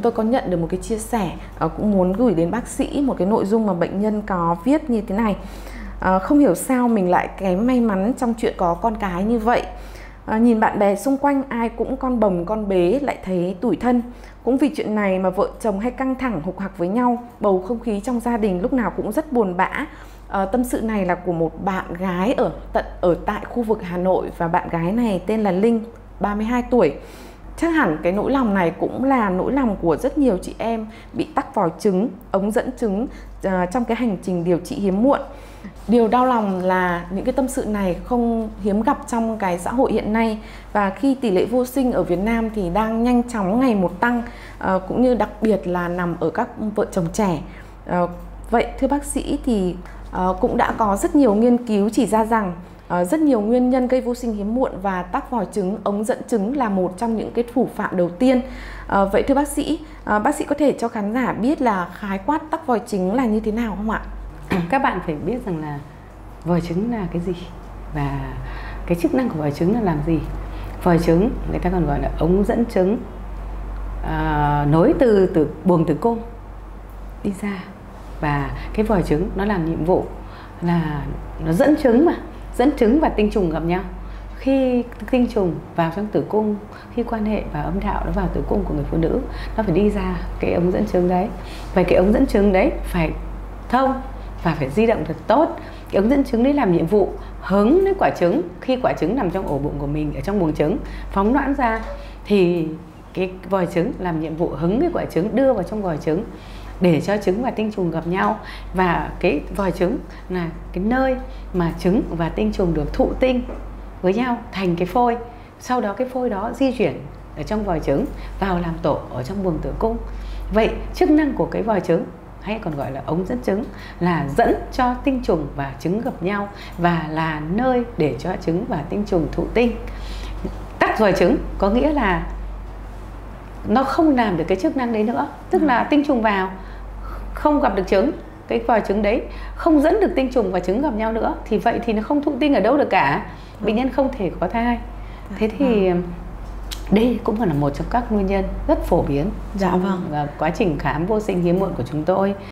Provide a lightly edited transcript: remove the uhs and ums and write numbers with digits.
chúng tôi có nhận được một cái chia sẻ cũng muốn gửi đến bác sĩ một cái nội dung mà bệnh nhân có viết như thế này: không hiểu sao mình lại kém may mắn trong chuyện có con cái như vậy. Nhìn bạn bè xung quanh ai cũng con bồng con bế lại thấy tủi thân. Cũng vì chuyện này mà vợ chồng hay căng thẳng hục hặc với nhau, bầu không khí trong gia đình lúc nào cũng rất buồn bã. Tâm sự này là của một bạn gái ở tại khu vực Hà Nội, và bạn gái này tên là Linh, 32 tuổi. Chắc hẳn cái nỗi lòng này cũng là nỗi lòng của rất nhiều chị em bị tắc vòi trứng, ống dẫn trứng trong cái hành trình điều trị hiếm muộn. Điều đau lòng là những cái tâm sự này không hiếm gặp trong cái xã hội hiện nay, và khi tỷ lệ vô sinh ở Việt Nam thì đang nhanh chóng ngày một tăng, cũng như đặc biệt là nằm ở các vợ chồng trẻ. Vậy thưa bác sĩ thì cũng đã có rất nhiều nghiên cứu chỉ ra rằng rất nhiều nguyên nhân gây vô sinh hiếm muộn và tắc vòi trứng, ống dẫn trứng là một trong những cái thủ phạm đầu tiên. Vậy thưa bác sĩ có thể cho khán giả biết là khái quát tắc vòi trứng là như thế nào không ạ? Các bạn phải biết rằng là vòi trứng là cái gì và cái chức năng của vòi trứng là làm gì. Vòi trứng người ta còn gọi là ống dẫn trứng, nối từ buồng tử cung đi ra, và cái vòi trứng nó làm nhiệm vụ là nó dẫn trứng, mà dẫn trứng và tinh trùng gặp nhau. Khi tinh trùng vào trong tử cung, khi quan hệ và âm đạo nó vào tử cung của người phụ nữ, nó phải đi ra cái ống dẫn trứng đấy. Vậy cái ống dẫn trứng đấy phải thông và phải di động thật tốt. Cái ống dẫn trứng đấy làm nhiệm vụ hứng lấy quả trứng. Khi quả trứng nằm trong ổ bụng của mình, ở trong buồng trứng, phóng loãng ra, thì cái vòi trứng làm nhiệm vụ hứng cái quả trứng, đưa vào trong vòi trứng để cho trứng và tinh trùng gặp nhau. Và cái vòi trứng là cái nơi mà trứng và tinh trùng được thụ tinh với nhau thành cái phôi. Sau đó cái phôi đó di chuyển ở trong vòi trứng vào làm tổ ở trong buồng tử cung. Vậy chức năng của cái vòi trứng, hay còn gọi là ống dẫn trứng, là dẫn cho tinh trùng và trứng gặp nhau, và là nơi để cho trứng và tinh trùng thụ tinh. Tắc vòi trứng có nghĩa là nó không làm được cái chức năng đấy nữa. Tức là tinh trùng vào không gặp được trứng, cái vòi trứng đấy không dẫn được tinh trùng và trứng gặp nhau nữa, thì vậy thì nó không thụ tinh ở đâu được cả. Bệnh nhân không thể có thai. Thế thì đây cũng là một trong các nguyên nhân rất phổ biến trong quá trình khám vô sinh hiếm muộn của chúng tôi.